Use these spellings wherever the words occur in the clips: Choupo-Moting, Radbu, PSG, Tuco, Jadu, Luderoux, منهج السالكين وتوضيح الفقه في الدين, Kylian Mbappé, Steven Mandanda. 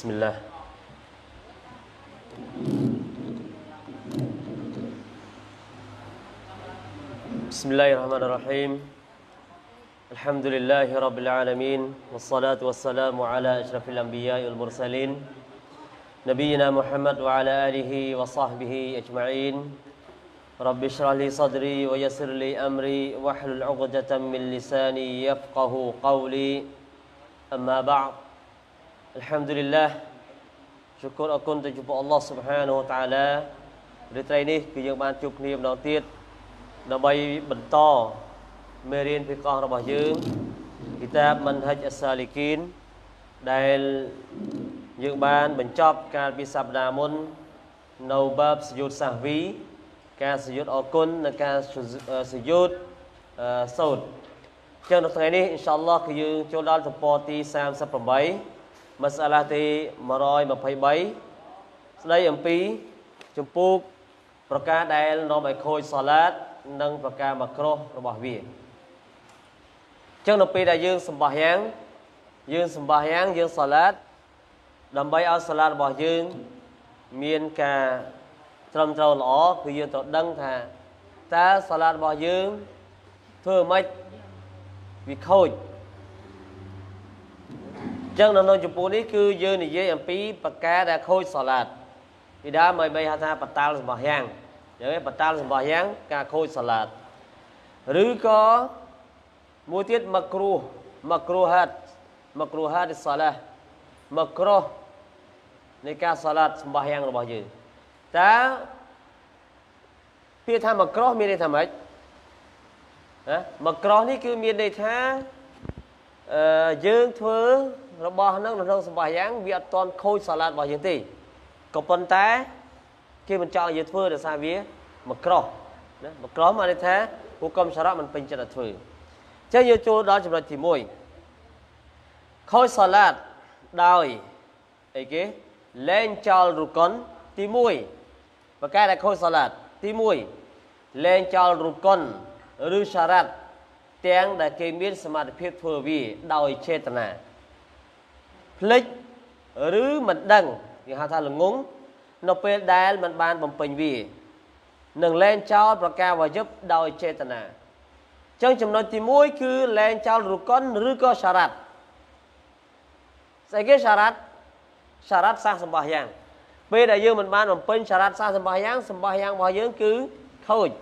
بسم الله. بسم الله الرحمن الرحيم. الحمد لله رب العالمين، والصلاة والسلام على أشرف الأنبياء والمرسلين، نبينا محمد وعلى آله وصحبه أجمعين. رب اشرح لي صدري ويسر لي أمري واحلل عقدة من لساني يفقه قولي. أما بعد، Alhamdulillah, syukur akun tu jumpa Allah Subhanahu Wa Taala. Di trai ni kita akan cukup ni menang tiet, nampai bentol, merin fikah ramah jeng. Kitab Manhaj As-Salikin, dan jeng ban bencap kal bisab namun naubab sujud sahwi, kal sujud akun, kal sujud saud. Jeng di trai ni, insya Allah kita coba terpoti sam seperti Masalah ti maroi mà phải bay. Đây em pi chấm puk prakar đây nó phải khôi salat nâng prakar macro nó bảo vi. Chẳng nó pi đại dương sembahyang dương salat làm bay ao salat bảo dương miền cả trầm trầu lỏ cứ dương trọt đăng thà ta salat bảo dương thưa mấy vì khôi Chẳng nông nông chụp bố ní cứ dư này dư em phí bạc cá đã khôi xò lạt Vì đó mời bây hát ra bạc ta là bạc hạng Nếu em bạc ta là bạc hạng cả khôi xò lạt Rứ có Mùi tiết makruh Makruhat Makruhat xò lạt Makruh Này cả xò lạt bạc hạng là bạc dư Ta Phía thà makruh miền đây thà mấy Makruh ní cứ miền đây thà Dương thưa Robot nó nông sầm bài giáng Việt toàn khôi xà lạt vào những tỷ Còn phần tá Khi mình chọn dương thưa để xa vía Mặc rõ mà như thế Hù công xà lạt mình bình chân là thưa Chứ như chú đó chụp là thì mùi Khôi xà lạt Đòi Lên cho rủ con Tí mùi Và cái này khôi xà lạt Tí mùi Lên cho rủ con Rưu xà lạt Tiếng đã kê miễn sẵn mặt phía thừa vì đòi chê tà nà Phích Rứ mặt đăng Vì hạ thà là ngúng Nó phê đáy mặt bàn bằng bình vì Nâng lên cháu bà cao và giúp đòi chê tà nà Chẳng chùm nói tìm mùi cứ lên cháu rủ con rứ có xà rạch Sẽ kết xà rạch xa sẵn bà hạng Phê đại dương mặt bàn bằng bình xà rạch xa sẵn bà hạng bà dương cứ khôi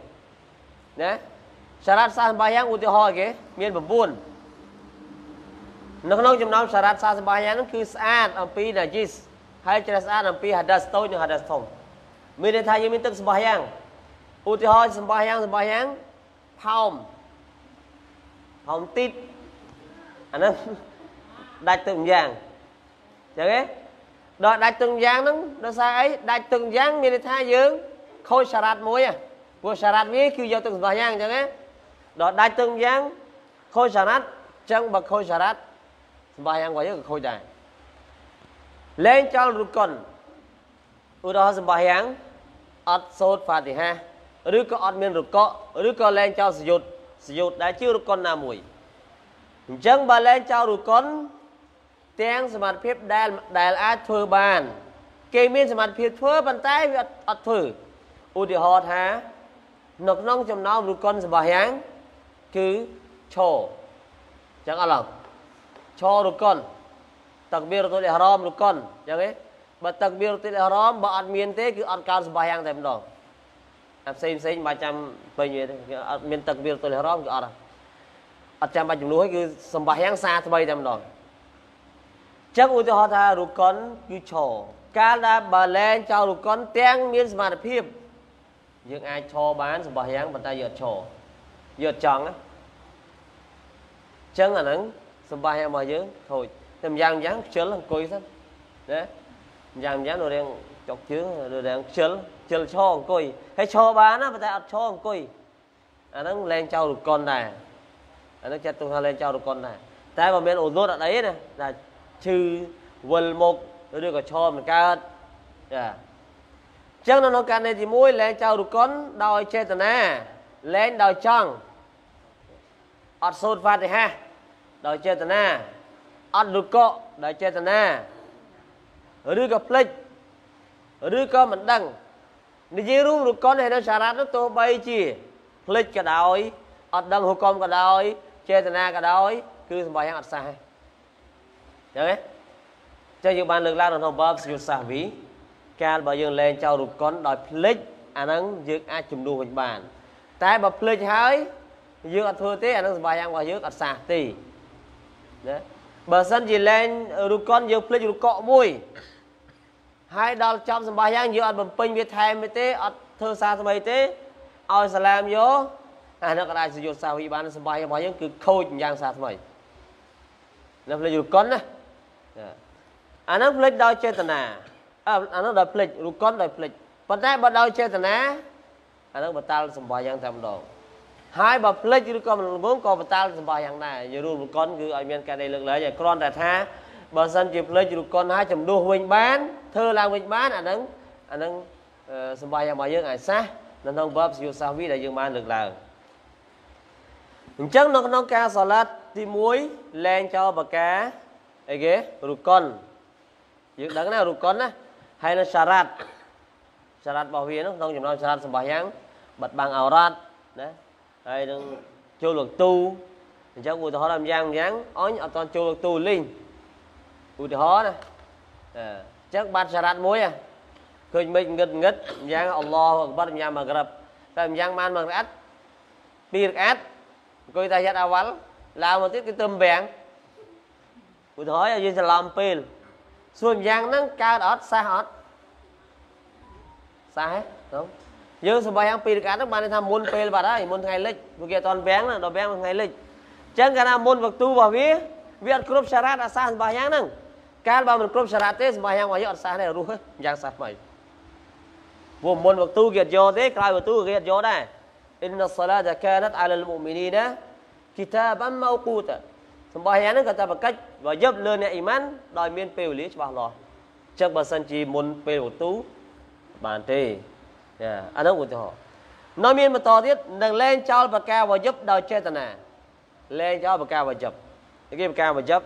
Né Syarat sah sembahyang utihah ke, mian berpun. Nong-nong jumlah syarat sah sembahyang itu saat ampi najis, hari cerdas saat ampi hadas tau yang hadas tong. Mereka tanya minta sembahyang, utihah sembahyang, haum tit, anak dah tungjang, jadi dah tungjang nong dah saya dah tungjang mereka tanya kau syarat mui ya, buat syarat ni kau jatuh sembahyang jadi. Đó đại tương giang khôi xà rát Chẳng bậc khôi xà rát Bà hạng quả nhất là khôi đại Lên cho rụt con Ủa đó hả bà hạng Ất sốt phá tỉ ha Rứ có ất miên rụt có Rứ có lên cho sử dụng Sử dụng đã chứa rụt con nà mùi Chẳng bà lên cho rụt con Tiếng sử mặt phép đại là thơ bàn Kê miên sử mặt phép thơ bàn tay với ất thơ Ủa thì họt ha Nọc nông chùm nó rụt con sử bà hạng Cứ cho Chẳng ạ lòng Cho rụt con Takbiratul Ihram rụt con Bà Takbiratul Ihram bà ạt miên thế Cứ ạt cao sơ bài hàng thêm đó Xem 300 ạt miên Takbiratul Ihram cứ ạt ạt trăm 300 lúa Cứ sơ bài hàng xa sơ bài thêm đó Chắc ưu tư hóa tha rụt con Cứ cho Cá là bà lên cho rụt con Tiếng miên sơ bài hiếp Nhưng ai cho bán sơ bài hàng bà ta dựa cho Giờ chọn á Chân là nắng Sầm bài em hỏi chứ Thôi Thầm giang giáng chớn là cùi sẵn Đấy Giang giáng đồ đen Chọc chứ Đồ đen chớn Chớn cho con cùi Hay cho bán á Bà ta cho con cùi Nắng lên trao được con này Nắng chết tôi lên trao được con này Ta vào bên ổ rốt ở đấy nè Là trừ Vần một Rồi đưa cả cho mình ca hết Chân là nó ca này thì mũi Lên trao được con Đòi chê tà nè Lên đòi chọn ọt sốt phát thì ha đòi chê tà na ọt lụt cọ đòi chê tà na ឬក៏ភ្លេចឬក៏មិនដឹងនិយាយរួមរកនហើយនៅសារៈនោះទោះបីជាភ្លេចក៏ដោយអត់ដឹងហុកុំក៏ដោយចេតនាក៏ដោយគឺសម្រាប់យ៉ាងអត់សះទេចឹងទេចឹងយើងបានលើកឡើងនៅក្នុងបបសយុទ្ធសាស្ត្រវិកាលបើយើងលែងចោលរូបកុនដោយភ្លេចអាហ្នឹងយើងអាចជំនួសវិញបានតែបើភ្លេចហើយយើងអត់ធ្វើទេអាហ្នឹងសម្រាប់យ៉ាងរបស់យើងអត់សះទេណាបើសិនជាលែងរូបកុនយើងភ្លេចរូបកក់មួយហើយដល់ចំសម្រាប់យ៉ាងយើងអត់បំពេញវាថែមទេអត់ធ្វើសារថ្មីទេឲ្យសាឡាមយកអាហ្នឹងក៏អាចសយុទ្ធសាស្ត្រវិបានសម្រាប់របស់យើងគឺខូចយ៉ាងសារថ្មីនៅភ្លេចរូបកុនណាអាហ្នឹងភ្លេចដោយចេតនាអានោះដល់ភ្លេចរូបកុនដល់ភ្លេចប៉ុន្តែបើដោយចេតនាអានោះបតាលសម្បោះយ៉ាងតែម្ដងហើយបើភ្លេចឬក៏មិនល្ងងក៏បតាលសម្បោះយ៉ាងដែរយល់រូបកុនគឺឲ្យមានការដែលលើកឡើងឲ្យគ្រាន់តែថាបើសិនជាភ្លេចរូបកុនហើយចំនួនវិញបានធ្វើឡើងវិញបានអានឹងសម្បោះយ៉ាងរបស់យើងអាចសះនៅក្នុងបបសយុសាវីដែលយើងបានលើកឡើងអញ្ចឹងនៅក្នុងការសាឡាត់ទី1លែងចោលបកាអីគេរូបកុនយើងដឹងណារូបកុនណាហើយនៅសារ៉ាត់របស់វានោះក្នុងចំណោមសារ៉ាត់សម្បោះយ៉ាងបាត់បាំងអរ៉ាត់ណាហើយនឹងចូលលងទូអញ្ចឹងឧទាហរណ៍យ៉ាងអញអត់តន់ចូលលងទូលីងឧទាហរណ៍ណាអញ្ចឹងបាត់សារ៉ាត់មួយឃើញមិនងឹតយ៉ាងអល់ឡោះអក្បាត់ញ៉ាំមកក្រឹបតែយ៉ាងបានមករអាត់ពីរអាត់អង្គុយតែយ៉ាត់អាវ៉ាល់ឡើងមកទៀតគឺទៅម្យ៉ាងឧទាហរណ៍យើងច្រឡំពេលសួរយ៉ាងហ្នឹងកើតអត់សះហ៎ហ្នឹងយើងសម្រាប់យ៉ាងពីរកាត់ហ្នឹងបានន័យថាមុនពេលបាត់ហើយមុនថ្ងៃលិចពួកគេអត់តន់វាំងដល់វាំងថ្ងៃលិចអញ្ចឹងកាលណាមុនវគ្គទូរបស់វាអត់គ្រប់សារ៉ាត់អាសះសម្រាប់យ៉ាងហ្នឹងកាលបើមិនគ្រប់សារ៉ាត់ទេសម្រាប់យ៉ាងរបស់យើងអត់សះទេរស់យ៉ាងសះមិនព្រោះមុនវគ្គទូគេអត់យកទេក្រោយវគ្គទូគេអត់យកដែរ إن الصلاة كانت على المؤمنين كتابا موقوتاសម្បោះយ៉ាងហ្នឹងក៏តែប្រកិច្ចបើយប់លើអ្នកអ៊ីម៉ានដោយមានពេលវេលាច្បាស់លាស់អញ្ចឹងបើសិនជាមុនពេលវទូបានទេចាអានោះឧទាហរណ៍នៅមានបន្តទៀតនឹងលែងចោលប្រការវយប់ដោយចេតនាលែងចោលប្រការវយប់គេប្រការវយប់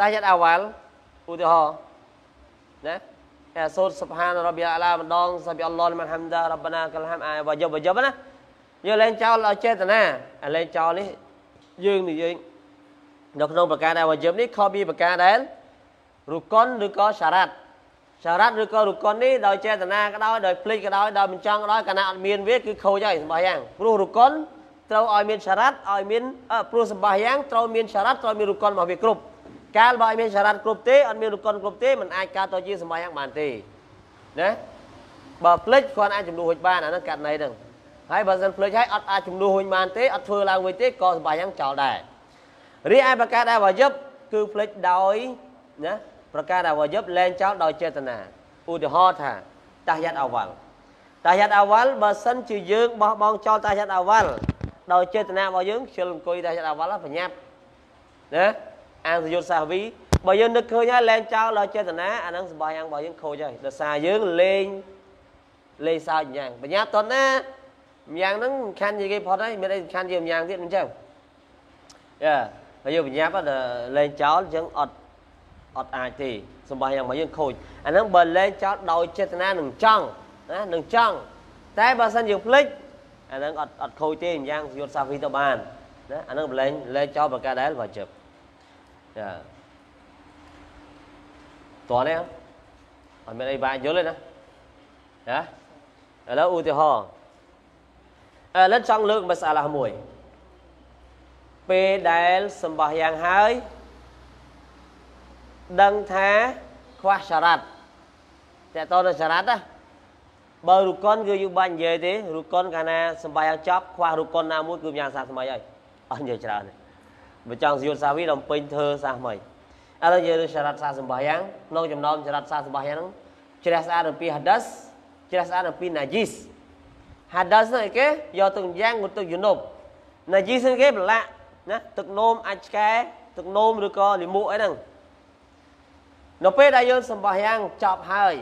តែយត់អាវ៉ាល់ឧទាហរណ៍ណាអាសូរសុបហានរ៉ាប៊ីអាឡាម្ដងសុបអល់ឡោះលីមហាំដារ៉ាបណាកលហាំអាវយប់ណាយកលែងចោលដោយចេតនាអាលែងចោលនេះយើងនិយាយនៅក្នុងប្រការដែលវ៉ាជីបនេះខុសពីប្រការដែលរុកុនឬក៏សារ៉ាត់ឬក៏រុកុននេះដោយចេតនាក៏ដោយដោយភ្លេចក៏ដោយដោយមិនចង់ក៏ដោយកាលណាអត់មានវាគឺខូចហើយសម្បោះយ៉ាងព្រោះរុកុនត្រូវឲ្យមានសារ៉ាត់ឲ្យមានព្រោះសម្បោះយ៉ាងត្រូវមានសារ៉ាត់ត្រូវមានរុកុនរបស់វាគ្រប់កាលបើអត់មានសារ៉ាត់គ្រប់ទេអត់មានរុកុនគ្រប់ទេមិនអាចកើតទៅជាសម្បោះយ៉ាងបានទេណាបើភ្លេចគាត់អាចជំនួសវិញបានអាហ្នឹងករណីហ្នឹងហើយបើមិនភ្លេចហើយអត់អាចជំនួសវិញបានទេអត់ធ្វើឡើងវិញទេក៏សម្បោះយ៉ាងចោលដែររីឯប្រការដែលវ៉ាយប់គឺផ្លេចដោយណាប្រការដែលវ៉ាយប់លែងចោលដោយចេតនាឧទាហរណ៍ថាតាយ៉ាត់អាវ៉ាល់បើសិនជាយើងបោះបង់ចោលតាយ៉ាត់អាវ៉ាល់ដោយចេតនារបស់យើងខ្ជិលអង្គុយតាយ៉ាត់អាវ៉ាល់ប្រញាប់ណាអានសយុទ្ធសាវីបើយើងនឹកឃើញហើយលែងចោលដោយចេតនាអានឹងសម្បោះយ៉ាងរបស់យើងខូចហើយដោយសារយើងលេងសើចយ៉ាងប្រញាប់តណាយ៉ាងហ្នឹងមិនខាន់និយាយផុតហើយមានអីសំខាន់ជាយ៉ាងទៀតអញ្ចឹងយ៉ាហើយយើងបញ្ញាប់ដល់លែងចោលយើងអត់អាចទេសម្បោះយ៉ាងមកយើងខូចអាហ្នឹងបើលែងចោលដោយចេតនានឹងចង់ណានឹងចង់តែបើសិនយើងភ្លេចអាហ្នឹងអត់ខូចទេយ៉ាងយុទ្ធសាស្ត្រវិទៅបានណាអាហ្នឹងលែងចោលប្រការដែលវ៉ាជីបចាតោះនេះអត់មានអីបានយល់ទេណាណាឥឡូវឧទាហរណ៍ឥឡូវចង់លើកមសាឡាមួយពេលដែលសម្បោះយ៉ាងហើយដឹងថាខ្វះសារ៉ាត់តើតើនៅសារ៉ាត់ណាបើរុកុនគឺយើងបាញ់និយាយទេរុកុនកាលណាសម្បោះយ៉ាងចប់ខ្វះរុកុនណាមួយគឺយ៉ាងសាថ្មីហើយអស់និយាយច្រើនបើចង់សយុទ្ធសាវីដល់ពេញធ្វើសាថ្មីឥឡូវយើងលើសារ៉ាត់សាសម្បោះយ៉ាងក្នុងចំណោមសារ៉ាត់សាសម្បោះយ៉ាងហ្នឹងជ្រះស្អាតអំពីហាដាសជ្រះស្អាតអំពីណាជីសហាដាសហ្នឹងអីគេយកទឹកយ៉ាងងូតទឹកយូណូបណាជីសហ្នឹងគេប្រឡាក់ណាទឹកនោមអាចឆ្កែទឹកនោមឬក៏លិមួកអីហ្នឹងនៅពេលដែលយើងសម្បោះយ៉ាងចប់ហើយ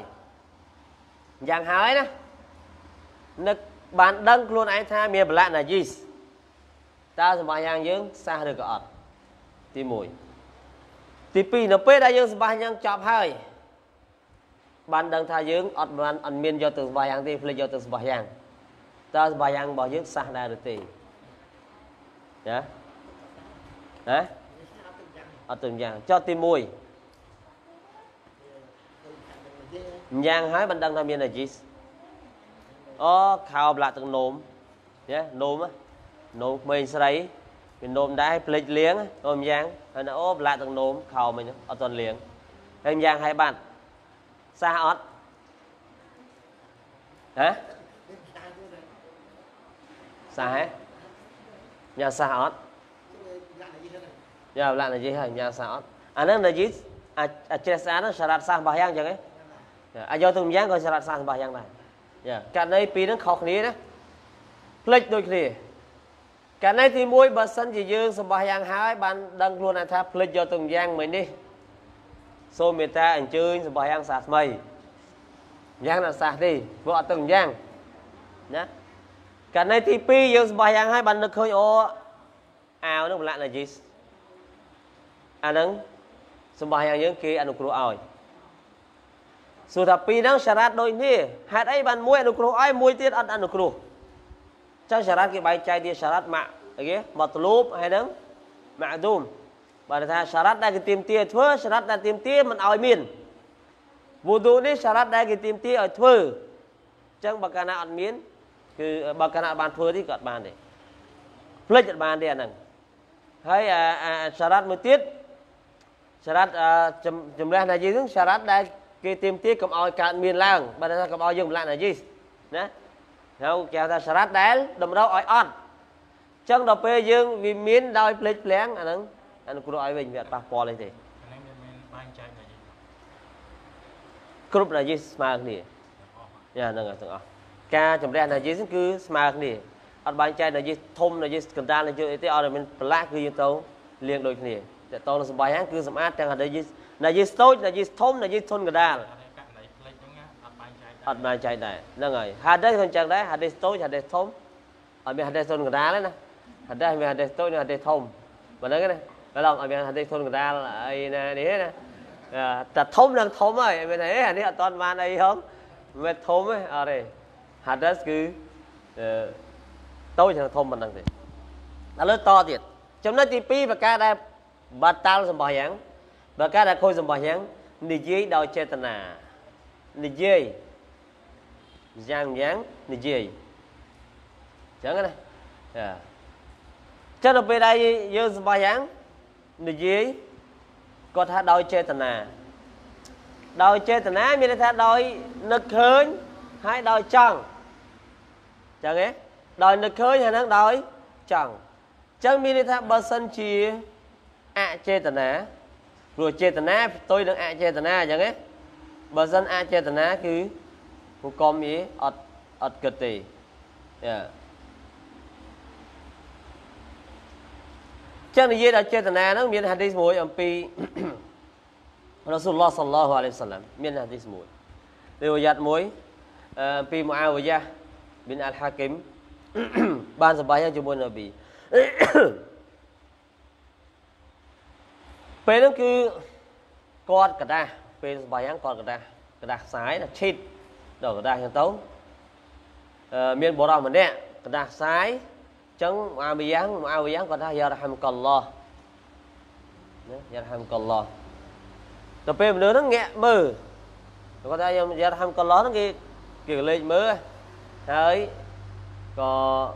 យ៉ាងហើយណានឹកបានដឹងខ្លួនឯងថាមានបលាណាជីសតើសម្បោះយ៉ាងយើងសះឬក៏អត់ទី1ទី2នៅពេលដែលយើងសម្បោះយ៉ាងចប់ហើយ Bạn đang thay dưỡng, anh miên do từ vài hàng thì phải do từ vài hàng. Ta vài hàng bỏ dưỡng xa ra được thì. Dạ. Hả? Ở từng dạng. Cho tìm mùi. Dạng hái bạn đang thay miên là gì? Ở khảo là từng nồm. Dạ, nồm á. Nồm mình sẽ đấy. Mình nồm đã hay plek liếng á. Nồm dạng. Hay là ốp lại từng nồm khảo mình ở tuần liếng. Em dạng hai bạn. Xa ọt. Hả? Xa hả? Nhà xa ọt. Nhà lạ là gì hả? Nhà xa ọt. À nó là gì? À chết xa nó xa rạt xa bà hạng chẳng ấy. À do thùng giáng coi xa rạt xa bà hạng này. Cả này phí nó khóc ní đó. Plech đôi khỉ. Cả này thì mùi bà sân chỉ dương xa bà hạng hai. Bạn đang luôn là tháp plech do thùng giáng mình đi. Số mẹ ta ảnh chơi sẽ bỏ hàng sạch mày. Giang là sạch đi. Vợ từng giang. Cả này thì pi dương sẽ bỏ hàng hai bàn được khơi ô. Áo nó lại là gì? Anh ứng sẽ bỏ hàng những kia anh ủng hộ ỏi. Sự thật pi đang sạch đôi đi. Hạt ấy bàn mùi anh ủng hộ ai mùi tiết anh ủng hộ. Chắc sạch cái bài chạy đi sạch mạng. Mật lúp hay nâng mạng đùm. Bạn ta syarat dah ketim tia thua, syarat dah tim tia mình oi min. Wudu ni syarat dah ketim tia oi thua. Chẳng bạc kana oi min, cứ bạc kana ban thua thì cọt ban đấy. Plech cọt ban đấy anh. Hay syarat một tiết. Syarat chấm lên là gì? Syarat dah ketim tia cầm oi cạn min lang, bạn ta cầm oi dùng lại là gì? Nè. Nào kéo ta syarat dah đầm đâu oi on. Chẳng đọc pe dương vì min đòi plech pleng anh. Anh cũng nói với việc bác bỏ lên thế. Cụp là gì? Sma cái này. Dạ, nâng ở tầng ốc. Cả chấm đen là gì? Cứ sma cái này. Ở bánh chai là gì? Thông là gì? Cầm đàn là gì? Thế ở đây mình black cứ như tấu. Liên đôi cái này. Thế tấu là bài hát cứ sẵn át. Thế là gì? Tốt là gì? Thông là gì? Thông cầm đàn. Ở bánh chai này. Nâng rồi. Hạt đấy thông chẳng đấy. Hạt đấy tốt, hạt đấy thông. Ở mình hạt đấy thông cầm đàn đấy nè. Hạt đấy mình hạt đấy tốt, hạt đấy thông. Mà nói cái này. Đó là mình hạt đi thôn người ta là ấy nè. Thật thông đang thông rồi. Mình thấy hạt đi hạt toàn man ấy không. Mình thông ấy. Ở đây. Hạt đất cứ. Tôi chẳng thông bằng năng thế. Đã lớn to thiệt. Trong đó thì pi và ca đã. Bà ta là bỏ hãng. Bà ca đã khôi dùm bỏ hãng. Nhi dưới đòi chê tần à. Nhi dưới. Giang nháng. Nhi dưới. Chẳng cái này. Chắc là bây đây dùm bỏ hãng. Nhi dưới có thể đôi chê tần à. Đôi chê tần á mình sẽ đôi nực khớn hay đôi chăng. Chẳng ấy. Đôi nực khớn hay đôi chăng. Chẳng mình sẽ bớt sân chì ạ chê tần á. Rồi chê tần á tôi đừng ạ chê tần á chẳng ấy. Bớt sân ạ chê tần á cứ một con ý ọt cực tì. Yeah. Chẳng là gì đã chơi tần á nó miễn hadith mùi ông pi Rasulullah sallallahu alaihi wasallam miễn hadith mùi điều dạy mùi pi Muawiyah bin al-Hakim ban sebaya jumpa Nabi pe nó cứ cọt cả đa pe sebaya cọt cả đa sái là chít đổ cả đa hiện tấu miễn bỏ ra mình đấy cả đa sái chẳng Muawiyah còn thay yarhamukallah, tập phim nữa nó nhẹ mờ, còn thay yarhamukallah nó cái kiểu lên mờ, đấy, có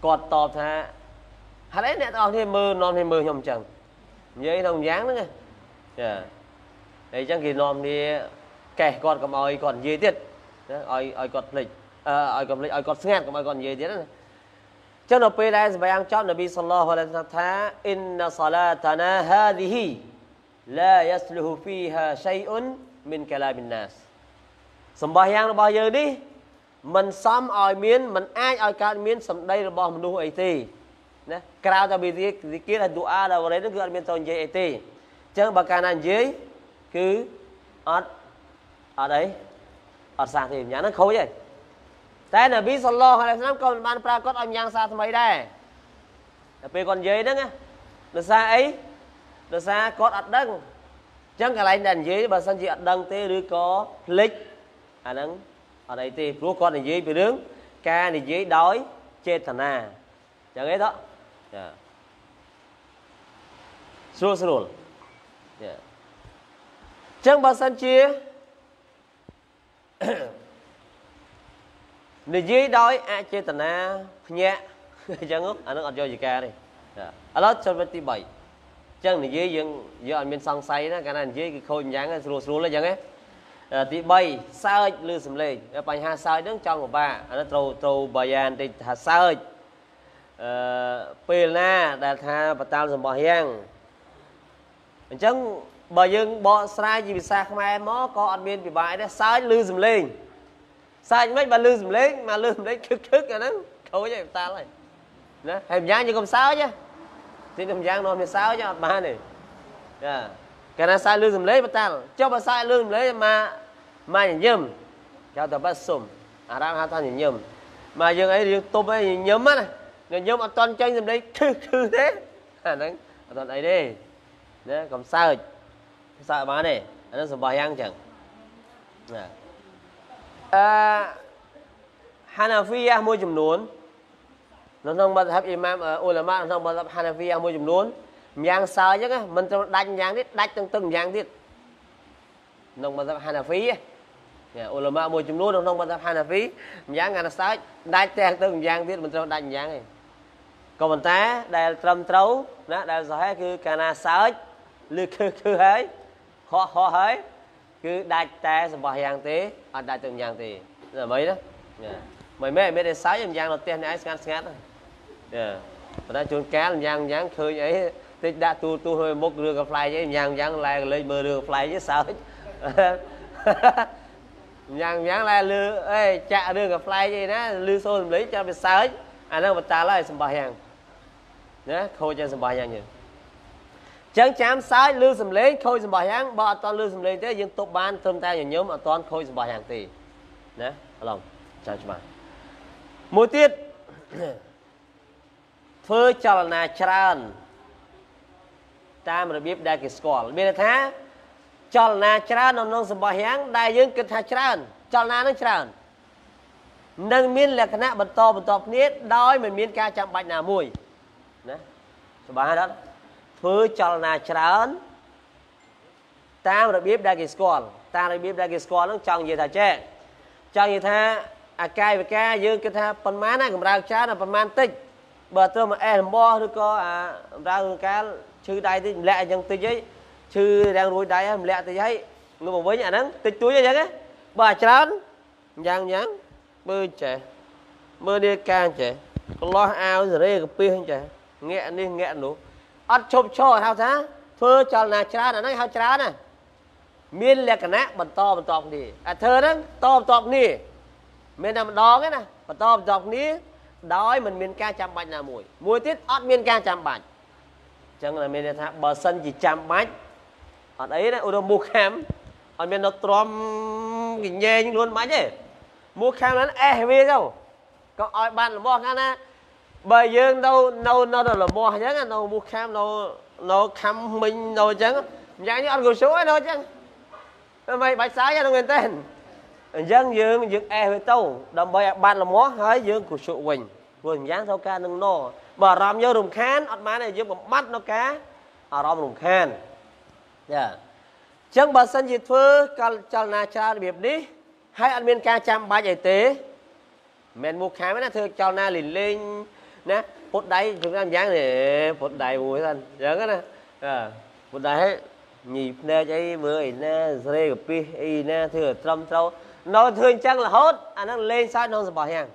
cọt tọt thà, hả đấy nhẹ tọt thì mờ non thì mờ nhom chẳng, vậy đồng dáng nữa nghe, đấy chẳng kỳ non thì kẻ cọt cầm oi còn dễ tiệt, oi cọt lịch, oi cọt ngạt cầm oi còn dễ tiệt đấy. Cho nó phê ra bài ăn cho Nabi sallallahu alaihi wasallam tha inna salatana hadhihi la yasluhu fiha shay'un min kalamin nas. Sembahyangរបស់យើងនេះមិនសមឲ្យមានមិនអាចឲ្យកើតមានសម្ដីរបស់មនុស្សអីទេណាក្រៅតែពីគេថាឌូអាដល់រ៉េនឹងគឺអត់មានតោនិយាយអីទេអញ្ចឹងបើកាលណានិយាយគឺអត់អីអត់សាសទេញ៉ាំហ្នឹងខូចហើយแต่นบีศ็อลลัลลอฮุอะลัยฮิวะซัลลัมก็បានប្រកាសឲ្យញ៉ាំងសាថ្មីដែរតែពេលគាត់និយាយហ្នឹងណាដោយសារអីដោយសារគាត់អត់ដឹង Chẳng cả lãnh đàn dưới bà sân chị đăng tế đứa có click. À nâng ở đây thì rút con này dưới bị đứng ca này dưới đói chết thần à. Chẳng hết đó. Sưu sưu luôn. Chẳng bà sân chị này dưới đói à chết thần à nhẹ. Chẳng ước à nâng ọt cho gì ca đi. À lót cho vật tí bậy. Chẳng này dưới dân bên sông say đó. Cái này dưới cái khôi nhắn sưu sưu lên chẳng hết. Thì bay sao lưu xâm lên bài hà sao đứng trong của bà nó trâu trâu bài an thì hà sao pê na đạt hà bà tao dùm bỏ hiang chẳng bà dân bỏ xa gì vì xa không ai mó có ăn miên vì bãi đó sao lưu xâm lên sao mấy bà lưu xâm lên mà lưu xâm lên thức thức rồi đó thôi cho ta lại đó hềm giang như không sao chứ thì hềm giang nó thì sao chứ bà này cái này sai lương dùm lấy bà ta cho bà sai lương lấy mà nhìn nhầm cho tờ bắt sùm à đang hát thanh nhìn nhầm mà dương ấy thì tôm ấy nhìn nhầm á này người nhầm ở toàn tranh dùm lấy thư thế à đấy ở toàn ấy đi đấy còn sao sợ má này nó sùm bài ăn chẳng Hanafiya mua chùm nốn nó không bắt hấp imam ở ulama nó không bắt hấp Hanafiya mua chùm nốn nhang sao chứ mình đánh nhang đi đánh từng nhang đi nông mà hai là phí ulama mua chùm nút nông mà hai là phí nhang là sao đánh từng nhang đi mình đánh nhang này còn mình ta đây trầm trấu đó đây rồi hết cứ cana sao lư cứ hết khó khó hết cứ đánh ta vào nhang tí ở đánh từng nhang thì là mấy đó mấy mấy đây sáu nhang là tiền này ngắt ngắt rồi đó chôn cá là nhang khơi ấy tích đã tu hơi mốc đưa cái fly với nhang lại lên mơ đưa fly với sao nhang lại lư ê chạ đưa cái fly vậy đó lư xôn lấy cho bị sao à nó mà ta lại sầm bài hàng đó khôi cho sầm bài hàng vậy chẳng chám sai lư sầm lấy khôi sầm bài hàng bỏ toàn lư sầm lấy thế nhưng tụt ban thơm ta nhỉ nhóm ở toàn khôi sầm bài hàng thì đó lòng chào các bạn một tiết phơi cho là tràn ta mà biết đại cái score biết thế cho là tràn nó sầm bài hàng đại dương kịch hà tràn cho là nó tràn nâng miên là cái nắp bật to nết đói mình miên ca chạm bạch nào mùi đó sầm bài đó phơi cho là tràn ta mà biết đại cái score ta mà biết đại cái score nó chọn gì thà che chọn gì thà à cay và ca dương kịch hà phần má này cũng ra tràn là phần man tích bà tôi mà em bo tôi có à ra cá chư đây thì lẹ chẳng tôi giấy chư đang nuôi đây em lẹ tôi giấy người bảo với nhà nắng tịch túi vậy đấy bà chán nhang bơi trẻ mưa đi càng trẻ lo ao rồi đây gặp pin trẻ nghẹn đi nghẹn đủ ăn chộp cho hao thá phơi cho là chán là nó hao chán này miên lẹ cả nát bật to đi à thơ đó to đi miên nằm đó cái này bật to đi đói mình miền ca chạm bạch là mùi mùi tiết ót miền ca chạm bạch chẳng là miền tháp bờ sân chỉ chạm bạch ở đấy là ô mua khám ở miền nó trom cái nhẹ nhưng luôn bạch ấy mua khám nó e về đâu còn ở bàn là mua khám á bởi dương đâu nâu là mua nhá là mua khám nâu khám mình nâu chẳng nhá như ăn của số ấy thôi chẳng mày bạch sái ra đâu người tên dân dương e với tàu đồng bào bạn là mó hơi dương của sự quỳnh quỳnh dáng thâu ca nâng nô bà ròm vô rùm khán ọt má này dương bà bắt nó cá ở ròm rùm khán chẳng bà sân dị thưa cho là cha biệt đi hay ăn miên ca chăm ba giải tế mẹn mua khám với nó thưa cho là lìn lên nè phút đáy chúng ta dáng để phút đáy vui thân nhớ cái nè phút đáy hết nhịp nè cháy với nè rê gặp pi y nè thưa trâm trâu nó thường chân là hốt anh à, lên sao nó sầm bảo hàng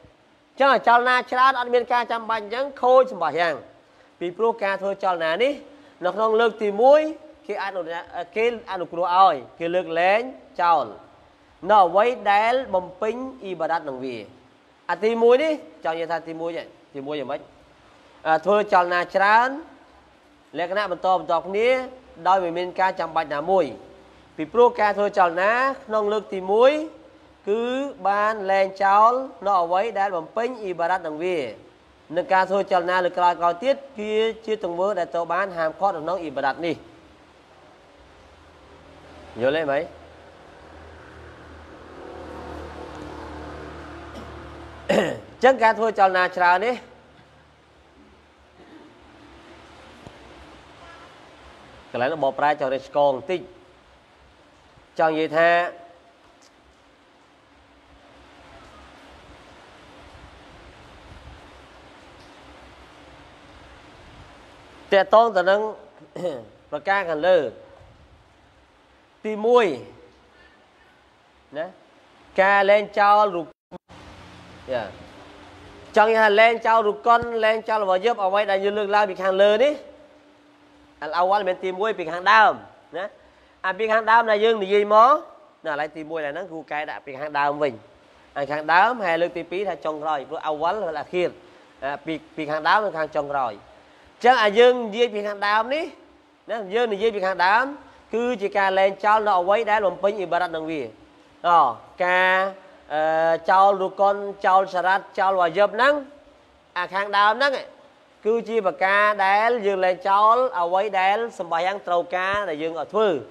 chắc là chào na chào ăn miên ca chăm bánh chẳng khôi sầm bảo hàng vì pro ca thôi chào na đi nó không lực thì mũi khi ăn được cái ăn được rồi cái lực lên chào nó quấy đél bầm pính y bà đắt đồng vị à thì mũi đi chào như thế thì mũi vậy mấy à, thôi chào na chào lấy cái nắp bật to ní đôi mình miên ca chăm bánh là mũi vì pro ca thôi chào na không lực thì mũi cứ ban lên cháu nó với đã bấm pin ibarat đồng vi nâng ca thôi chào na lực lại coi tiết kia chưa từng mơ để tàu bán hàm khó được nó ibarat đi Vô lấy mấy? Chẳng cả thua cho nà trà đi. Cái này nó bọc ra cho nên con tí. Chẳng gì thế. Trẻ tôn tờ nâng và ca ngàn lư. Tí mùi. Ca lên cho rụt. Chẳng hạn lên cho rụt con. Lên cho là vào giúp. Ở ngoài đại dương lương lao bị kháng lư đi. Anh áo quá là mình tí mùi bị kháng đàm. Anh bị kháng đàm này dương thì gì mó. Lại tí mùi này nó gù cái đã bị kháng đàm mình. Anh kháng đàm hay lương tí phí thay chồng rồi. Áo quá là khiên. Bị kháng đàm là kháng chồng rồi. Chẳng à dương dây bị kháng đám ní. Dương này dây bị kháng đám. Cứ chỉ ca lên cháu nó quấy đá lộn bánh y bà rạch nâng vi. Ca cháu rụt con cháu sả rạch cháu hòa dập nâng. À kháng đám nâng. Cứ chỉ bà ca đá dương lên cháu à quấy đá xâm bà hăng trâu ca là dương ở thư.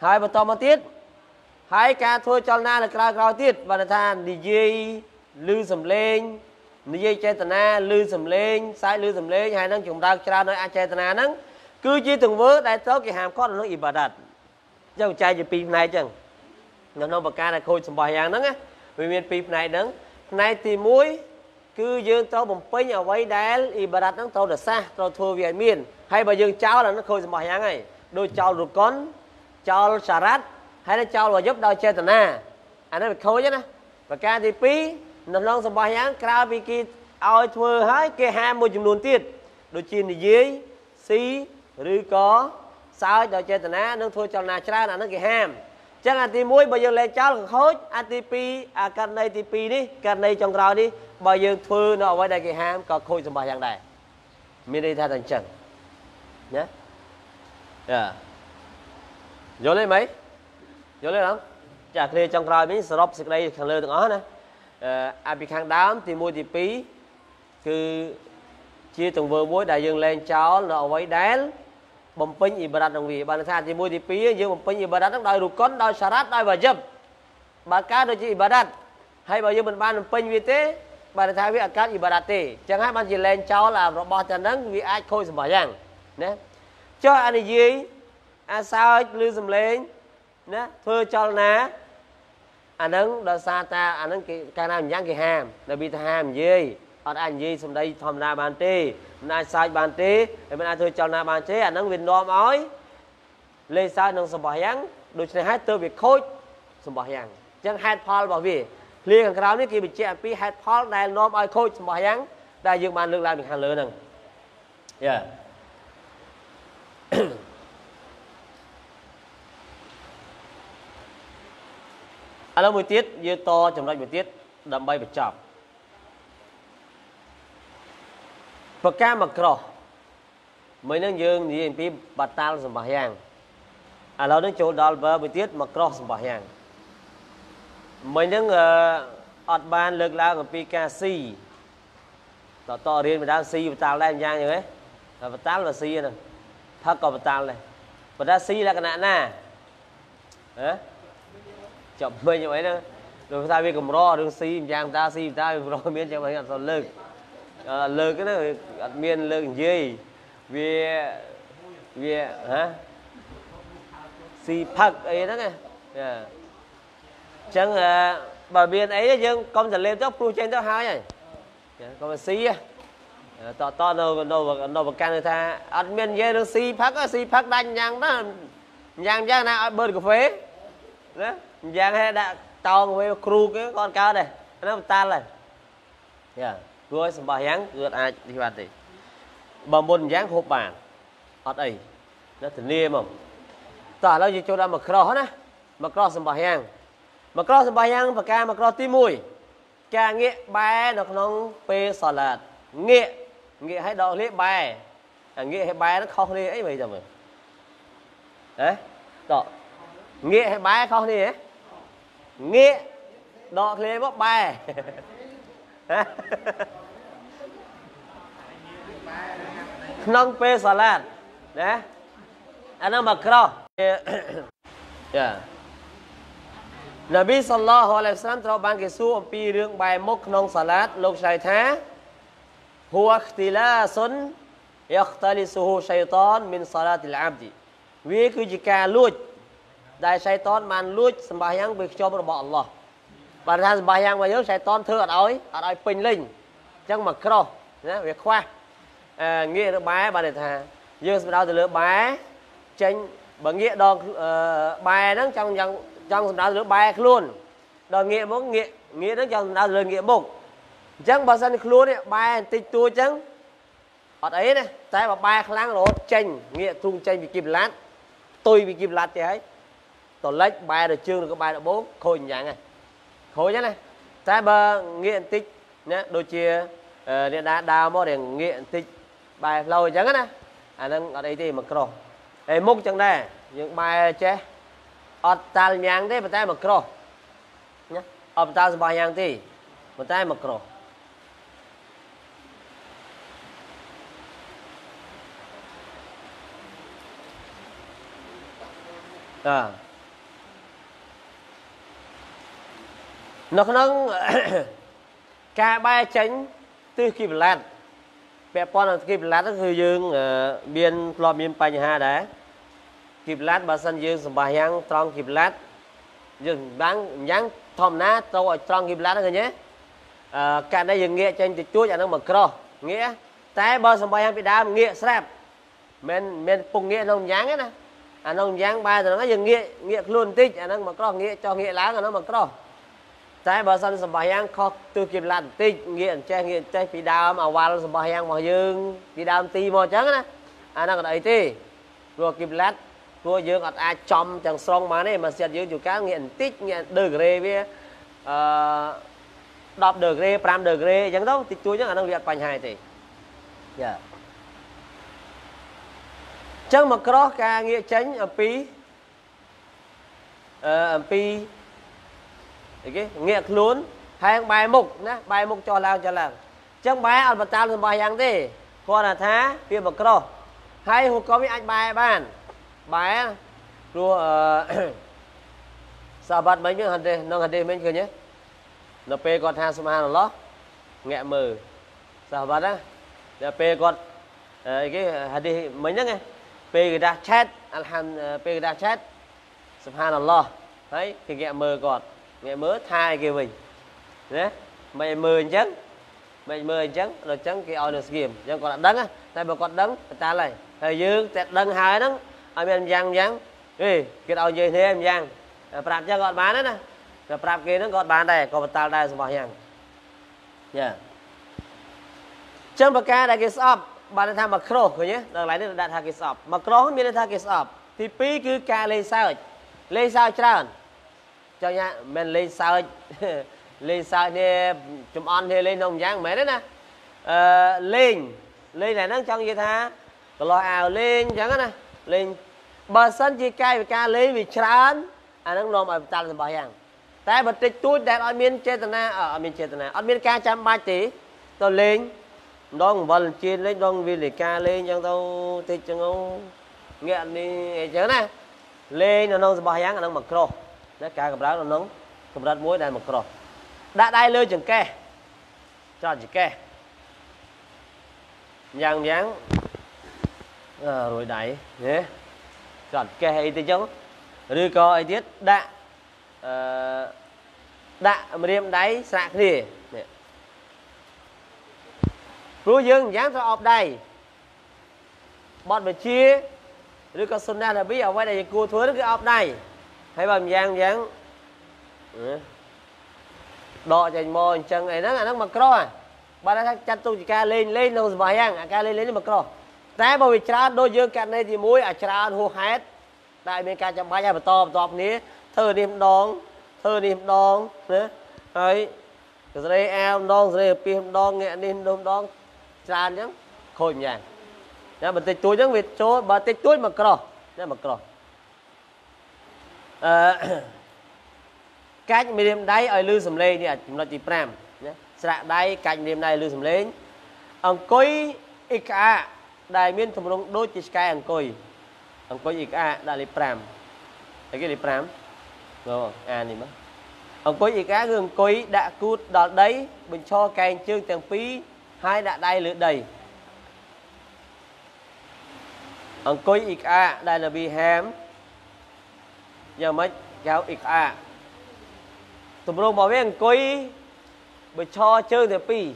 Hai bà tò mò tiết. Hai ca thua cháu na là cao cao tiết. Và nè thà đi dây lưu xâm lên. Nếu như chế tần á, lưu xùm lên, sai lưu xùm lên, hay nâng chúng ta trả nói á chế tần á nâng. Cứ chỉ từng vớt, đại tố kì hàm có là nó y bà đặt. Chứ không chạy dì phim này chẳng. Nó nông bà ca này khôi xùm bà hàng nâng á. Vì miền phim này nâng. Này thì mũi, cứ dương tố bồng phênh ở vấy đá y bà đặt nâng tố đợt xa, tố thua về miền. Hay bà dương cháu là nó khôi xùm bà hàng này. Đôi cháu rụt con, cháu xả rát, hay là cháu là giúp đôi chế tần á. À nó bị khôi chứ nè. Bà ca thì phí. Nó nông xong bà hãng khá vì kì ôi thua hơi kì hàm mùi chùm luôn tiết. Đôi chìm thì dưới, xí, rư có. Sao ấy đòi chơi tần á, nâng thua chồng nà chá nà nâng kì hàm. Chắc là tìm mùi bà dương lên cháu là khối. ATP, à cân này TP đi, cân này chồng rào đi. Bà dương thua nó ở ngoài đây kì hàm, có khôi xong bà hãng đây. Mình đi thay thành chân. Nhá. Vô lên mấy? Vô lên không? Chả kìa chồng rào mình sẽ rộp xịt đây khẳng lưu từng ớt nè. À bị kháng đám thì môi thì phí. Cứ chia từng vừa mối đại dương lên cháu nó ở vấy đá bầm phênh y bà đặt đồng vị. Bà nè thà thì môi thì phí dương bầm phênh y bà đặt. Đói rụt con, đói xả rát, đói bà dâm. Bà cá đôi chứ y bà đặt. Hay bà dương mình ban bầm phênh vì thế. Bà nè thà vì ạc cát y bà đặt thế. Chẳng hạn bà chỉ lên cháu là rộp bò chân nắng. Vì ai khôi xâm bà giang. Cho anh này gì. À sao lưu xâm lên. Thưa cho ná. Anh nâng đòi xa ta, anh nâng cái nào nhắn cái hàm. Đòi bị ta hàm gì. Ở anh gì xong đây thòm ra bàn tí. Mình ai xa bàn tí. Mình ai thôi chào ra bàn tí. Anh nâng Việt Nam ối. Lê xa nâng xong bỏ hẳn. Đôi chân này hát tư việc khối. Xong bỏ hẳn. Chẳng hát phó bỏ vì. Liên hàng khảo này kia bị chế ảnh phí hát phó. Đại nôm ối khối xong bỏ hẳn. Đại dương bàn lương làm mình hàng lửa nâng. Yeah. Ở đó mùi tiết, dư to chồng đoạch mùi tiết đầm bay bởi chọc. Bà ca mặc cổ. Mấy nâng dương thì em phí bà ta xong bà hàng. Ở đó nâng chỗ đó bà mùi tiết mặc cổ xong bà hàng. Mấy nâng ọt bàn lực lao ngầm phí ca si. Tỏ to riêng bà ta si bà ta lên nha như thế. Bà ta là si nè. Thật còn bà ta lên. Bà ta si là cái nạn nè. Hả? Chậm mê như vậy đó. Rồi ta biết cầm ro, đường si, ta ro miên chẳng phải ngặt sao lợn. Lợn cái này, ngặt miên lợn gì. Vì, hả? Si phật ấy đó nghe. Chẳng, bà miên ấy đó chứ, con chẳng lên tóc, trên tóc hai này. Con bà si á. To nâu bậc càng người ta. Ngặt miên dê đường si phật đánh nhàng đó. Nhàng nhàng nào, bớt cà phê. Đó. Giang hay đã tao với kru cái con cá này nó tan rồi, yeah, rồi xong bà giang gượt ai thì bạn thì bà muốn giang hộp bản, ở đây nó thì nia mà, tao nói gì cho ra mặc cro xong bà giang, và ca mặc cro tí mùi, ca nghệ bài nó không pe salad, nghệ hay đọc lễ bài, nghệ hay bài nó không lễ ấy vậy giờ mình, đấy, đó. Nghĩa hay bài không thì ấy. Nghĩa đọc lên bóp bài. Nông phê xà lạt. Đấy. Anh nó mặc rõ. Nabi sallallahu alaihi wasallam ត្រូវបានគេសួរអំពីរឿងបែរមុខក្នុងសាឡាតលោកឆ្លើយថា huwa ikhtilasun yahtalisuhu shaytan min salatil abdi វាគឺជាការលួចដែលឆៃតនបានលួចសម្បាយ៉ាងវាខ្ជុំរបស់អល់ឡោះបើថាសម្បាយ៉ាងរបស់យើងឆៃតនធ្វើអត់ឲ្យពេញលេងអញ្ចឹងមកក្រោះណាវាខ្វះងាកឬបែបានថាយើងសម្ដៅទៅលើបែចេញបើងាកដល់បែហ្នឹងចង់សម្ដៅទៅលើបែខ្លួនដល់ងាកមកងាកហ្នឹងចង់សម្ដៅទៅលើងាកមុខអញ្ចឹងបើសិនខ្លួននេះបែបន្តិចតួចឹងអត់អីណាតែបើបែខ្លាំងរហូតចេញងាកទ្រូងចេញពីគីបឡាត់ទុយពីគីបឡាត់ទេហើយតលេចបែរជើងឬក៏បែរដបខូចយ៉ាងហ្នឹងខូចហ្នឹងណាតែបើងាកបន្តិចណាដូចជាអ្នកដាដើមមករៀងងាកបន្តិចបែរផ្លូវអញ្ចឹងណាអាហ្នឹងអត់អីទេមកក្រោះហើយមុខចឹងដែរយើងបែរចេះអត់តាល់ញ៉ាំងទេប៉ុន្តែមកក្រោះណាអត់តាល់សបោះយ៉ាងទេប៉ុន្តែមកក្រោះតានៅក្នុងការបែរចេញទិសគីបឡាត់ពាក់ព័ន្ធនឹងគីបឡាត់គឺយើងមានធ្លាប់មានបញ្ហាដែរគីបឡាត់បើសិនយើងសម្បាយ៉ាងត្រង់គីបឡាត់យើងបានយ៉ាងធម្មតាទៅឲ្យត្រង់គីបឡាត់ហ្នឹងឃើញទេកាលណាយើងងាកចេញតិចតួចអាហ្នឹងមកក្រោះងាកតែបើសម្បាយ៉ាងពីដើមងាកស្រាប់មិនពងងាកក្នុងយ៉ាងទេណាអានោះយ៉ាងបែរទៅហ្នឹងយើងងាកខ្លួនបន្តិចអាហ្នឹងមកក្រោះងាកចុះងាកឡើងអានោះមកក្រោះតែបើសិនសម្បោះយ៉ាងខុសទិសគីបឡាត់បន្តិចងាកចេះពីដើមអវ៉ាល់សម្បោះយ៉ាងរបស់យើងពីដើមទីមកអញ្ចឹងណាអាហ្នឹងក៏អីទេព្រោះគីបឡាត់ព្រោះយើងអត់អាចចំទាំងស្រុងបានទេមកសិតយើងជួកាងាកបន្តិចងាកដឺក្រេវា10ដឺក្រេ5ដឺក្រេអញ្ចឹងទៅតិចតួចហ្នឹងអាហ្នឹងវាអត់បញ្ហាទេយ៉ាចឹងមកក្រោះការងាកចេញអំពីអីគេងាកខ្លួនហែងបែរមុខណាបែរមុខចុះឡើងចឹងបែរអត់បតាលសម្បោះយ៉ាងទេគាត់ថាវាមកក្រោះហើយហូកវាអាចបែរបានបែរព្រោះសាបាត់មិញហ្នឹងហាត់ទេមិញឃើញទេដល់ពេលគាត់ថាសុបហានអល់ឡោះងាកមើលសាបាត់ណាដល់ពេលគាត់អីគេហាឌីសមិញហ្នឹងឯងពេលគេដាស់ឆែតអល់ហាំពេលគេដាស់ឆែតសុបហានអល់ឡោះហើយគេងាកមើលគាត់ងាកមើលថាឯគេវិញណាមិនមើលអញ្ចឹងមិនមើលអញ្ចឹងដល់អញ្ចឹងគេឲ្យនៅស្គៀមអញ្ចឹងគាត់អត់ដឹងតែបើគាត់ដឹងបតាលហើយយើងតែដឹងហើយហ្នឹងឲ្យមានយ៉ាងហេគេឲ្យនិយាយគ្នាយ៉ាងប្រាប់អញ្ចឹងគាត់បានណាតែប្រាប់គេហ្នឹងគាត់បានដែរក៏បតាលដែររបស់យ៉ាងយ៉ាចឹងប្រការដែលគេស្អប់បានថាមកក្រោះឃើញទេដល់កន្លែងនេះដាក់ថាគេស្អប់មកក្រោះមានន័យថាគេស្អប់ទី2គឺការលេងសើចច្រើនចង់ថាមិនលេងសើចនេះចំអន់ទេលេងក្នុងយ៉ាងមែនទេណាលេងតែហ្នឹងចង់និយាយថាកន្លោះអាវលេងអញ្ចឹងណាលេងបើសិនជាកាយវិការលេងវាច្រើនអាហ្នឹងនាំឲ្យបតាល់សម្បោះយ៉ាងតែបើតិចតួចដែលអត់មានចេតនាអត់មានការចាំបាច់ទេទៅលេងម្ដងវល់ជៀនលេងដងវាលេការលេងអញ្ចឹងទៅតិចចឹងងាកនេះអីចឹងណាលេងនៅក្នុងសម្បោះយ៉ាងអានឹងមកក្រោះណាការកម្រើកនៅក្នុងកម្រិតមួយដែលមកក្រោះដាក់ដៃលើចង្កេះចោលចង្កេះយ៉ាងរួយដៃណាចោលចង្កេះអីទៅចឹងឬក៏អីទៀតដាក់ដាក់ម្រាមដៃស្រាក់គ្នានេះព្រោះយើងយ៉ាងត្រូវអបដៃបទបញ្ជាឬក៏សុណាណាប៊ីអ្វីដែលយើងគួរធ្វើគឺអបដៃហើយបើយ៉ាងដកចេញមកអញ្ចឹងអីហ្នឹងអាហ្នឹងមកក្រោះបើថាចាត់ទុកជាការលេងក្នុងសម្បោះយ៉ាងអាការលេងនេះមកក្រោះតែបើវាច្រើនដូចយើងកាត់នេះទី1អាច្រើនហួសហេតុតែមានការចាំបាច់ហើយបន្តគ្នាធ្វើនេះម្ដងណាហើយស្រីអែម្ដងស្រីពីម្ដងងាកនេះម្ដងច្រើនអញ្ចឹងខូចម្យ៉ាងតែបន្តិចតួចអញ្ចឹងវាចូលបើតិចតួចមកក្រោះណាមកក្រោះកាច់ម្រាមដៃឲ្យលឺសំឡេងនេះចំណុចទី5ណាស្រាក់ដៃកាច់ម្រាមដៃលឺសំឡេងអង្គុយអ៊ីកាដែលមានទម្រង់ដូចជាឆ្កែអង្គុយ Ông có gì cả đã lấy pram, cái gì pram, rồi à này mà. Ông có gì cả người coi đã cút đó đấy, mình cho kèn chương tiền phí hai đã đầy lửa đầy. Ông coi gì cả đây là bị hám, giờ mới kéo gì cả. Tụi mình bảo với ông coi mình cho chương tiền phí,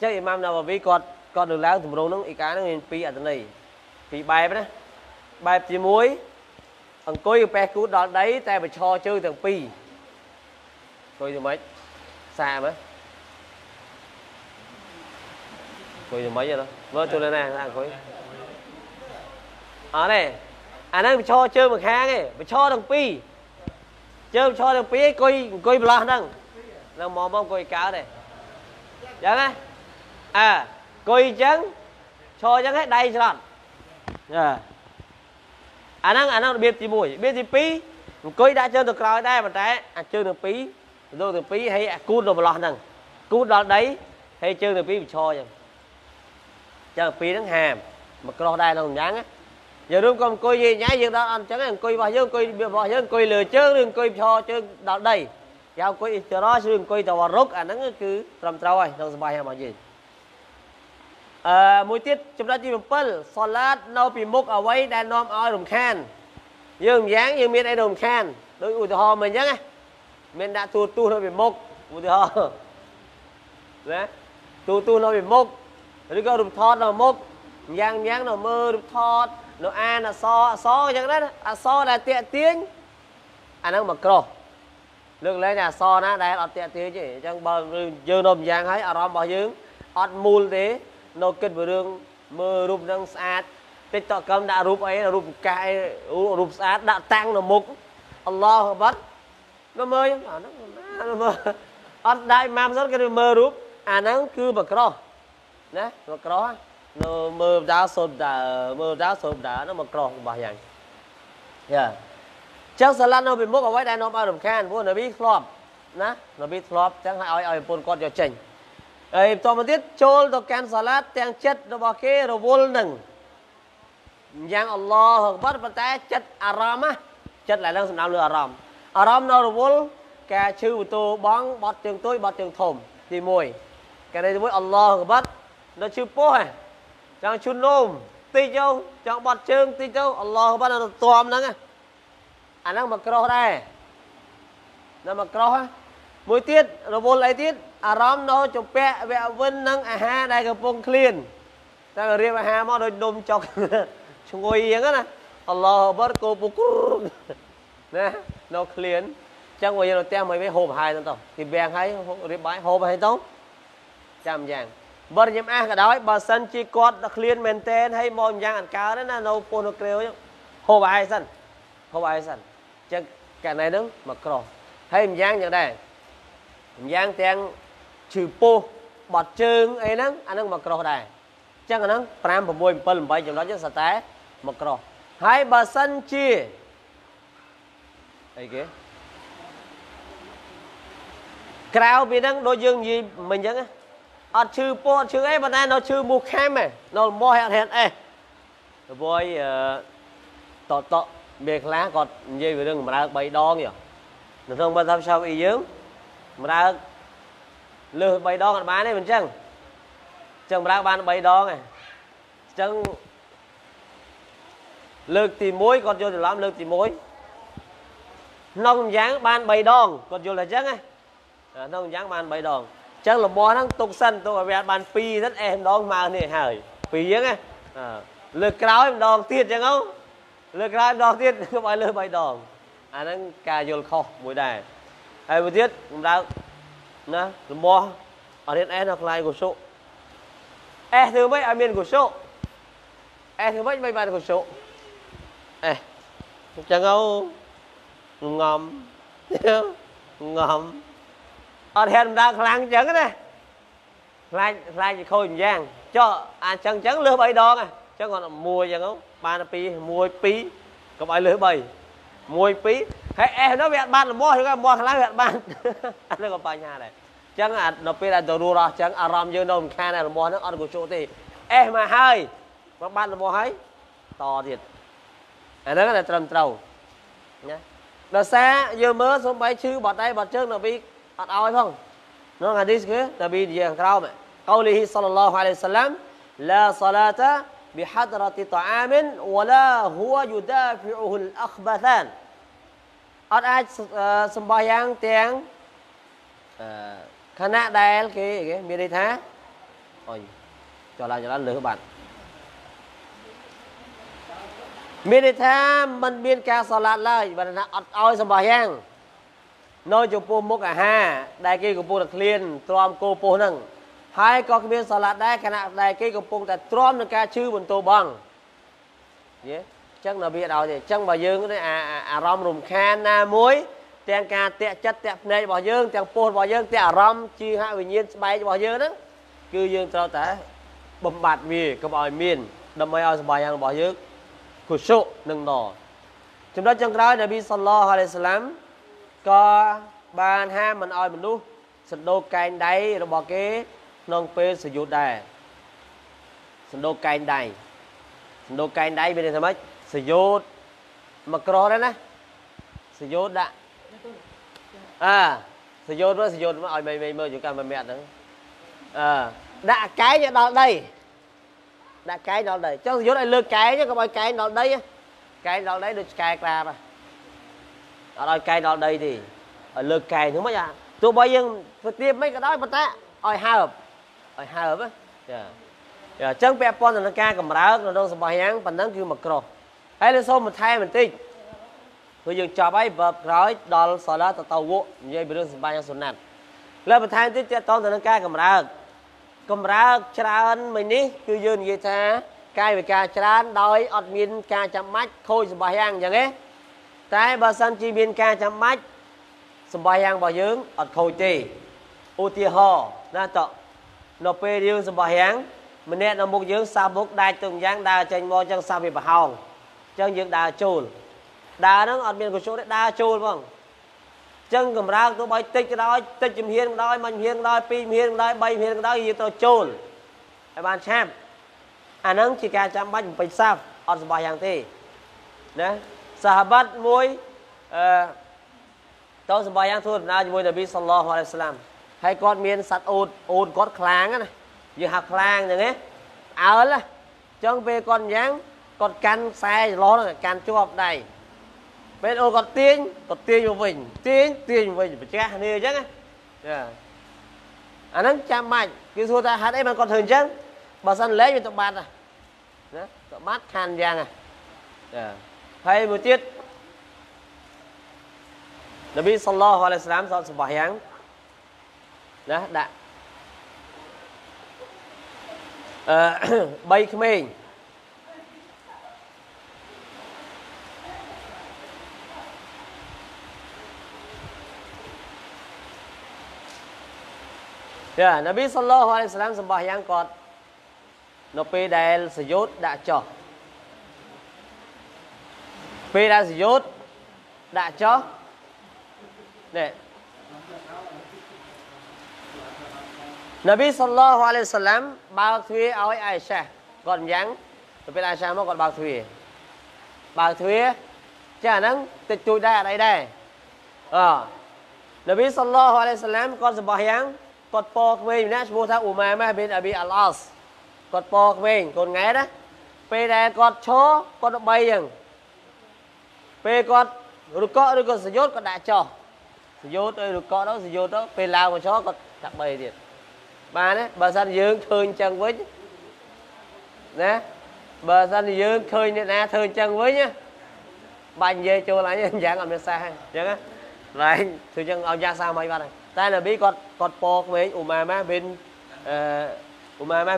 chắc imam nào mà vì còn được láng tụi mình nó gì cả nó tiền phí ở trên này, phí bài đó. Bài chỉ muối, ông coi cái pe cút đó đấy, ta phải cho chơi thằng pi, coi được mấy, xa mấy, coi được mấy giờ đó, vợ tôi lên này, coi, ở đây, anh ấy cho chơi một khang này, phải cho thằng pi, chơi cho thằng pi, coi lo thằng, đang mò mông coi cá này, dám á, à, coi trắng, cho trắng hết đây rồi, à. Anh đang biết gì mùi, biết gì phí. Cô đã chơi được rồi đây mà trái, anh chơi được phí. Rồi được phí hay cút rồi mà lọt nâng. Cút đó đấy, hay chơi được phí mà cho chừng. Chơi phí nó hàm, mà cái đó đây nó không nhắn á. Giờ đúng không, cô gì nhái gì đó, anh chẳng là cô bỏ chứ, cô lừa chứ, đừng cô cho chứ đó đây. Giao cô cho đó, đừng cô tàu rút, anh nó cứ trầm trâu rồi, nó sẽ bay hàm bằng gì. Mùi tiết chúng ta chỉ một phần Salat nâu bị múc ở đây đang nôm oi đồng khen. Nhưng dáng nhưng miền đây đồng khen. Đối ủi từ hò mình nhá. Mình đã tu nó bị múc. Ủi từ hò. Tu nó bị múc. Rồi có đồng thót nó múc. Dáng nó mơ đồng thót. Nó an là so. So chẳng đấy. À so là tiện tiếng. À nó mà cổ. Lực lấy là so nó đây là tiện tiếng chứ. Chẳng bao giờ nôm dáng ấy. À rõm bỏ dưỡng. Ất mùl thế. Nó kết với đường mơ rụp năng sát. Tích tọa cầm đã rụp ấy là rụp cái rụp sát đã tăng nó mục Allah bắt. Nó mơ chứ. Nó mơ. Ất đại mạm rất cái mơ rụp. À nó cứ bật rõ. Nó bật rõ. Nó mơ đá sộp đá. Mơ đá sộp đá. Nó bật rõ. Bà nhàng. Chắc sẽ là nó bị múc ở quái đá nó bao đồng khan. Vô nó bị khlob. Nó bị khlob. Chắc hãy oi bốn con cho chỉnh. Ê, tôi mà tiết chôn tôi kèm Salat tên chất nó bỏ kia rồi vô nâng. Nhưng Allah hợp bất vật tế chất Aram á. Chất lại nâng xâm nắm lưu Aram. Aram nó rồi vô kè chư của tôi bóng bọt trường tôi bọt trường thùm. Thì mùi. Cái này thì mùi Allah hợp bất. Nó chư bố hả. Chẳng chư nôm. Tí châu. Chẳng bọt trường tí châu. Allah hợp bất nó tùm nâng á. À nâng mặc rô đây. Nâng mặc rô á. Mùi tiết rồi vô lấy tiết. À rõm nó chụp bẹ vẹ vân nâng à ha đây cái bông liền. Ta có riêng à ha mà đôi đùm chọc. Chúng ngồi yên á nè. Allah bớt cô bố cú. Nè, nó liền. Chẳng ngồi yên nó tem mấy mấy hộp hai tông. Thì bèng hay, riêng bái hộp hai tông. Chạm dàng. Bớt nhầm á cả đói, bà sân chi cốt nó liền mềm tên hay mồm dàng ảnh cao đó nè. Nó bố nó kêu chứ. Hộp hai sân. Hộp hai sân. Chẳng cái này đúng mà cổ. Hay mềm dàng chẳng đây. Mềm dàng tên. Chữ bố, bọt chương ấy nâng, anh nâng mặc rô đây. Chẳng nâng, pram bà mùi bà mùi trong đó chứ sạch tế mặc rô. Hai bà sân chia. Đấy kìa. Krao bị nâng đôi dương gì mình chẳng á. Ở chữ bố, chữ ấy bà ta nó chữ mù khám ấy. Nó mô hẹn hẹn ấy. Với tọt biệt lá gọt dây về đường mà ra bày đo kìa. Nó thông bà thăm sao ý dưỡng. Mà ra lừa bày đo ngặt bán này mình chẳng ra bán bày đo này chẳng lượt tìm mối còn vô thì lắm lượt tìm mối nông dáng bán bày đo còn vô là chắc này nông dáng bán bày đo chắc là bó thằng tục sân tôi phải bán phi rất em đo mà này hời phi nhé này lượt cáo em đo tiệt chẳng không lượt cáo em đo tiệt các bạn lừa bày đo anh đang cà vô kho buổi đài ai buổi tiết cũng đã nó mua ở điện e hoặc lại của số e thứ mấy ở miền của số e thứ mấy mấy bạn của số e chẳng đâu ngầm ngầm ở điện đang lang trắng này lang thì khôi giang cho à trắng trắng lưỡi bầy đo này chứ còn mua chẳng đâu ban pí mua pí có phải lưỡi bầy mua pí hay nó vẹn ban là mua thì các mua khá vẹn ban anh nó còn phải nhà này chẳng là nó biết là đồ đùa rồi chẳng à ròm như nồng kha này là mua nó ăn của chỗ thì mà hơi mà ban là mua ấy to thiệt Ở đó là trầm trầu Đó xa dơ mớ xong bấy chư bọt tay bọt chân là bị bọt oi phong. Nó là hadith kia là bị dàng khao mẹ. Qawlihi sallallahu alaihi wasallam La salata bihadrati ta'amin wa la huwa yudafi'uhul akhbathan. Ở ai xong bó giang tiếng khá nạ đài kì mẹ đi thá. Ôi cho là lửa bạn. Mình thì thế mình biên ca xa lát lời và nó ôi xong bà hẹn nói cho bố mốc à ha đại kì của bố là liền tròm cô bố nâng hay có cái biên xa lát đấy khả nạc đại kì của bố là tròm nâng ca chư bồn tô băng chắc là biết đâu thì chắc bà dương cái à rong rùm khan na muối tên ca tẹ chất tẹp này bà dương tên bố bà dương tẹ à rong chư hạ bình nhiên bay cho bà dương đó cư dương trao tả bầm bạt vì cầm ỏi miền đâm mấy ôi xong bà hẹn bà dương khổ sụ nâng đỏ. Chúng ta chẳng nói Nabi sallallahu alaihi wasallam có bàn ha mình oi mình luôn sân đô canh đáy rồi bỏ cái nông phê sử dụng đài sân đô canh đáy bên đây thầm ếch sử dụng mặc rõ đấy nè sử dụng đã sử dụng oi mày mơ chúng ta mày mẹ nữa đã cái nhận đó đây đã cái đó đấy cho vô đây lơ cái chứ không phải cái đó đấy được cái ra mà ở đây cái đó đây thì ở lơ cái nữa mới à tụi bây giờ tiêm mấy cái đó mà ta oi hai hợp á chân bẹp con là nó ca cầm ráo nó đâu sầm háng phần nắng kêu mặc cỏ hay là xô một thay mình tin bây giờ cho bay vợp rồi đòn sờ lá tàu gỗ như vậy bây giờ sầm háng sồn nạt lên một thay tiếp cho con là nó ca cầm ráo cầm ra tràn mình đi cứ dừng như thế cái về cá tràn đói ọt miên cá chấm mát khôi sầm bài hàng chẳng ấy trái bà san chi miên cá chấm mát sầm bài hàng bà dướng ọt khôi tì u tì hò na tọ nọ pe dướng sầm bài hàng mình nè nọ mục dướng sa mục đai từng giang đa chanh mò chăng sa về bà hồng chăng dướng đa chồn đa nó ọt miên của số đấy đa chồn không chân cầm ra tôi bay tích cái đó tích chìm hiên đó mình hiên đó pi hiên đó bay hiên đó gì tôi chôn ai ban xem anh nắng chỉ cả trăm bát một bịch sao ở bài hàng thì nè sa bát muối tôi bài hàng thôi na muối Nabi sallallahu alaihi wasallam hay con miên sạt ồn con kháng này như hạt kháng như thế áo là chân về con nhang con canh xe ló này canh chua học này bên ô còn tiên của mình phải che nề chứ á, anh nắng chạm mạnh cái thua ta hát ấy mà còn thường chứ, bà săn lấy về tọt bát à, tọt bát khàn vàng à, hay một tiết, Nabi sallallahu alaihi wasallam sau sự bài giảng, đó đã, bay khmer Nabi sallallahu alaihi wasallam sembahyang kot no pedal sujud đã cho nè Nabi sallallahu alaihi wasallam bao thuê ao Aisha còn nhắn rồi bên Aisha mà còn bao thuê chả nắng tịch chui đây ở đây Nabi sallallahu alaihi wasallam còn sembahyang cột po mình nè mua thau umama bên Abi Alas cột po mình còn nghe đó pe này cột chó cột bay dừng pe cột rồi cọ sử dụng cột đã cho sử dụng đây rồi cọ đó sử dụng đó pe lao mà chó cột chặt bay thiệt bà đấy bà san dương khơi chân với nè bà san dương khơi nè khơi chân với nhá bàn về cho lại anh giảng làm được sao hay chẳng á lại thử chân ông ra sao mấy bạn này ta là biết con po với umama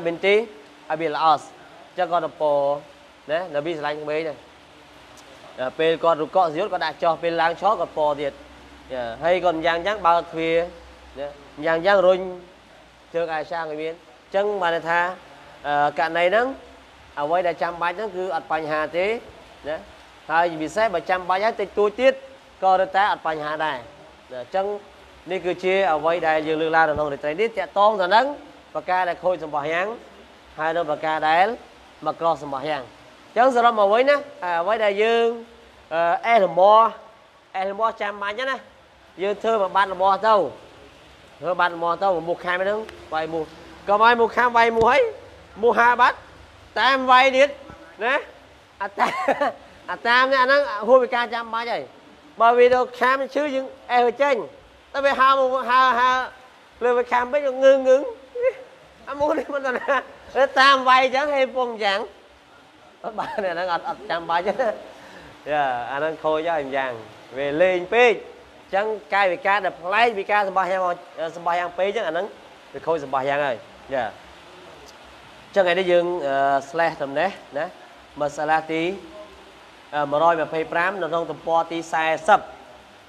bên tí Abil As cho con po đấy là biết lanh mấy này bên con rụt cọ rút con đã cho bên láng chó con po thiệt hay còn giang giang bao thuyền giang rung chưa ai sang người biến chân mà tha cả này đó ở quay là trăm bát nó cứ ạt bánh hà thế đấy hai bị xét 100 bát thì tôi tiết coi được ta ạt bánh hà này chân nên cứ chia ở vây đại dương lương la đồng để tránh đít chạy toang rồi nắng và ca đại khôi sầm bò háng hai đôi và ca đại mà co sầm bò háng Chẳng giờ mà với nè, với đại dương Elmo chạm mạnh nhá nè, dương thưa mà ban là mò tàu, thưa ban mò tàu một hai mấy thứ, vài mùa, còn ai mùa hai vài mùa ấy, mùa hai bát, tam vài điệt, nè, tam này nó hôi bị ca chạm mạnh vậy, bởi vì đâu khám chứ những em ở trên, tới về ha lên về khám biết được ngưng, anh muốn đi mình là, nó tam vài chẳng hay phong chẳng, ba này nó ngặt chạm mạnh chứ. Dạ, anh ăn khôi cho em vàng về lên pê chẳng cay vì cá đập lấy vì cá sầm ba hàng pê chứ anh ăn vì khôi sầm ba hàng rồi. Dạ, cho ngày đi dừng slash tầm nè nè mà salati mà rồi mà pê pram nó không tầm po tí sai sập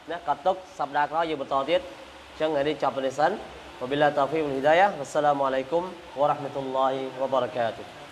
nè cắt tóc sập đạc nó vừa một tò tiết cho ngày đi chọc về sân và bila tawfiq wal hidayah. Wassalamualaikum warahmatullahi wabarakatuh.